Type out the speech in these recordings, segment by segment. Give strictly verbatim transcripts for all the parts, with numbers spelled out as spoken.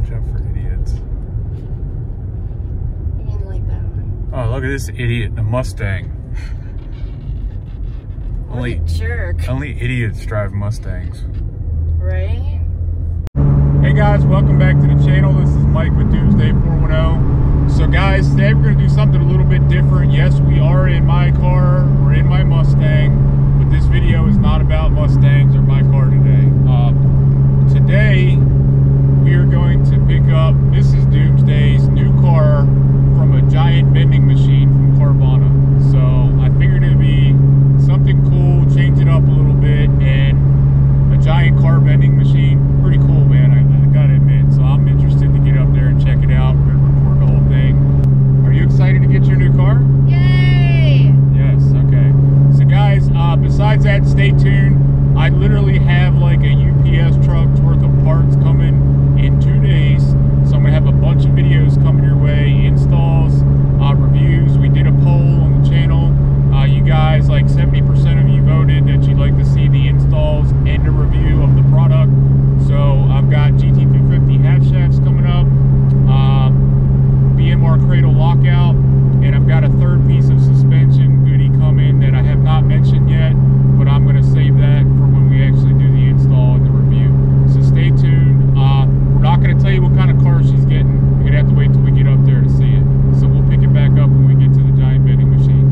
watch out for idiots. You didn't like that one. Oh, look at this idiot, the Mustang. What only, a jerk. Only idiots drive Mustangs. Right? Hey guys, welcome back to the channel. This is Mike with Doomsday four ten. So guys, today we're going to do something a little bit different. Yes, we are in my car, we're in my Mustang, but this video is not about Mustangs or my car today. Uh, today, we are going to pick up Missus Doomsday's new car from a giant vending machine from Carvana. So I figured it would be something cool, change it up a little bit, and a giant car vending machine. Pretty cool, man. I gotta admit, so I'm interested to get up there and check it out. We're gonna record the whole thing. Are you excited to get your new car? Yay! Yes, okay. So guys, uh, besides that, stay tuned. I literally have like a U P S truck's worth of parts coming in two days. So I'm gonna have a bunch of videos coming your way, installs, uh, reviews. We did a poll on the channel. Uh, you guys, like seventy percent of you voted that you'd like to see the installs and a review of the product. So I've got G T two fifty half shafts coming up, uh, B M R cradle lockout, and I've got a third piece of suspension goodie coming that I have not mentioned yet, but I'm going to save that for when we actually do the install and the review. So stay tuned. Uh, we're not going to tell you what kind of car she's getting. You're going to have to wait till we get up there to see it. So we'll pick it back up when we get to the giant vending machine.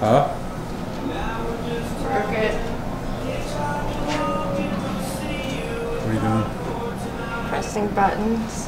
Huh? Work it. What are you doing? Pressing buttons.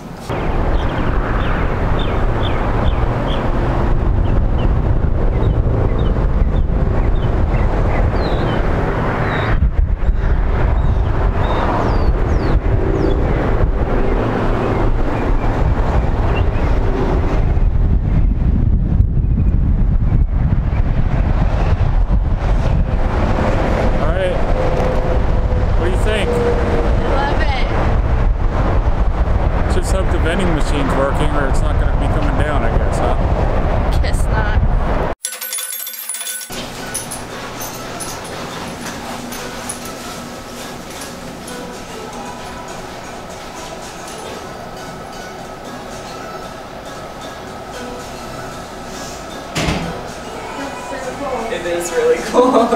It is really cool.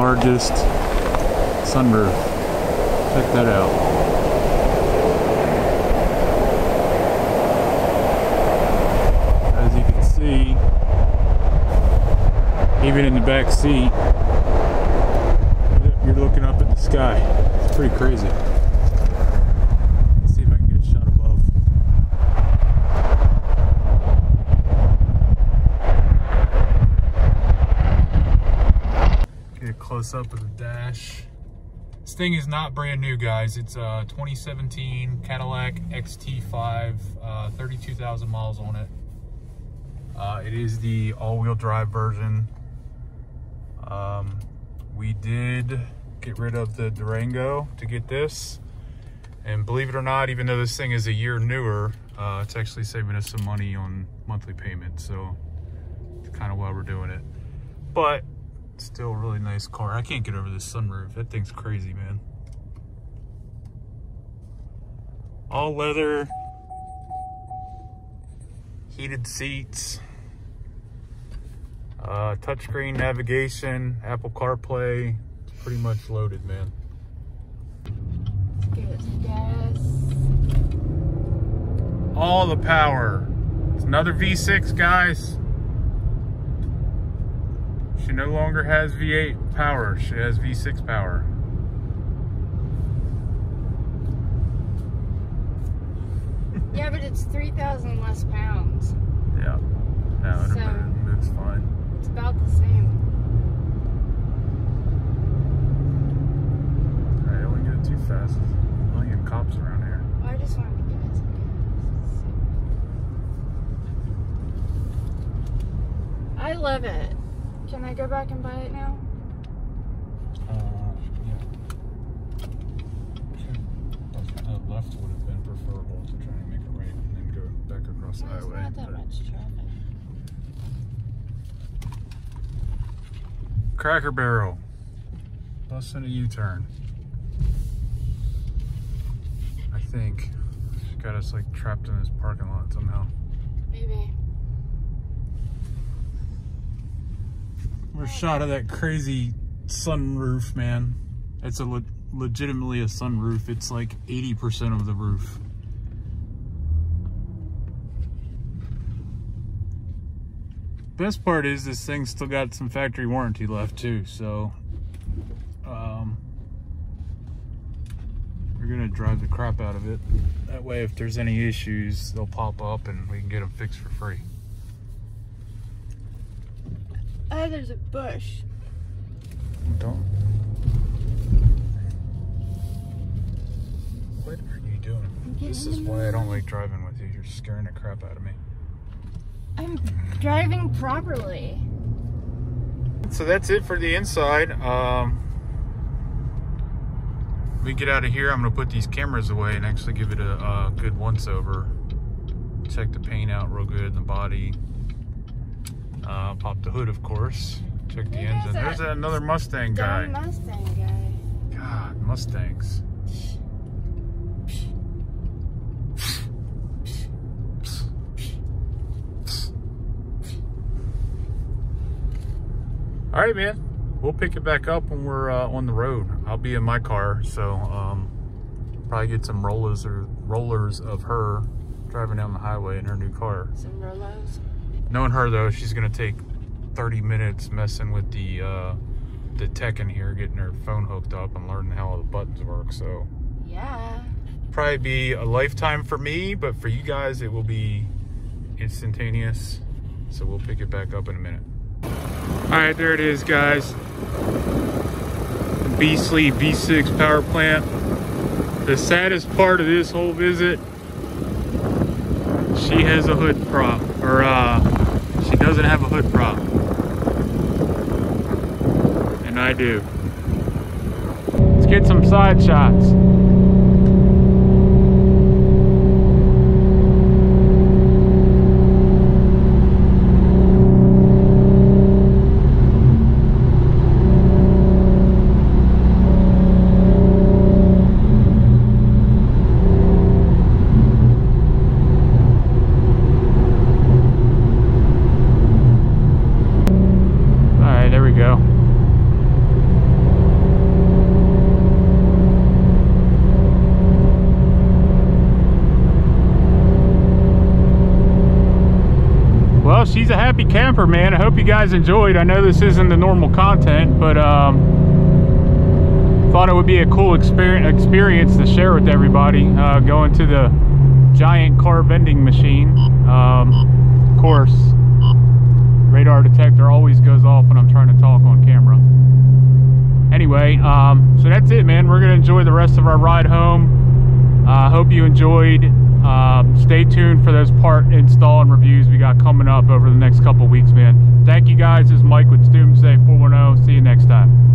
largest sunroof. Check that out. Even in the back seat, you're looking up at the sky. It's pretty crazy. Let's see if I can get a shot above. Get a close up of the dash. This thing is not brand new, guys. It's a twenty seventeen Cadillac X T five, uh, thirty-two thousand miles on it. Uh, it is the all-wheel drive version. Um, we did get rid of the Durango to get this, and believe it or not, even though this thing is a year newer, uh, it's actually saving us some money on monthly payments, so it's kind of why we're doing it. But still a really nice car. I can't get over this sunroof. That thing's crazy, man. All leather, heated seats, Uh, touchscreen navigation, Apple CarPlay, pretty much loaded, man. Let's give it some gas. All the power. It's another V six, guys. She no longer has V eight power. She has V six power. Yeah, but it's three thousand less pounds. Yeah. No, so, it moves fine. It's about the same. Alright, I wouldn't get it too fast. There's a million cops around here. Well, I just wanted to give it some gas. I love it. Can I go back and buy it now? Uh, yeah. Sure. A left would have been preferable to trying to make a right and then go back across the highway. There's not that much traffic. Cracker Barrel, busting a U-turn. I think got us like trapped in this parking lot somehow. Maybe. We're shot of that crazy sunroof, man. It's a le legitimately a sunroof. It's like eighty percent of the roof. Best part is this thing's still got some factory warranty left too, so um, we're gonna drive the crap out of it. That way if there's any issues, they'll pop up and we can get them fixed for free. Oh, there's a bush. Don't. What are you doing? This is why I don't like driving with you. You're scaring the crap out of me. I'm driving properly. So that's it for the inside. Um, we get out of here, I'm gonna put these cameras away and actually give it a, a good once over. Check the paint out real good, the body. Uh, pop the hood, of course. Check the Where engine. There's that another Mustang guy. Mustang guy. God, Mustangs. All right, man, we'll pick it back up when we're uh, on the road. I'll be in my car, so um, probably get some rollers or rollers of her driving down the highway in her new car. Some rollers? Knowing her though, she's gonna take thirty minutes messing with the uh, the tech in here, getting her phone hooked up and learning how all the buttons work, so. Yeah. Probably be a lifetime for me, but for you guys, it will be instantaneous. So we'll pick it back up in a minute. Alright, there it is, guys. The beastly V six power plant. The saddest part of this whole visit, she has a hood prop, or uh, she doesn't have a hood prop. And I do. Let's get some side shots. Go. she's a happy camper, man. I hope you guys enjoyed. I know this isn't the normal content, but um, thought it would be a cool experience experience to share with everybody. Uh, going to the giant car vending machine. Um, of course, radar detector always goes off when I'm trying to talk on camera. Anyway, um, so that's it, man. We're gonna enjoy the rest of our ride home. I uh, hope you enjoyed. Um, stay tuned for those part install and reviews we got coming up over the next couple weeks, man. Thank you guys. This is Mike with Doomsday four ten. See you next time.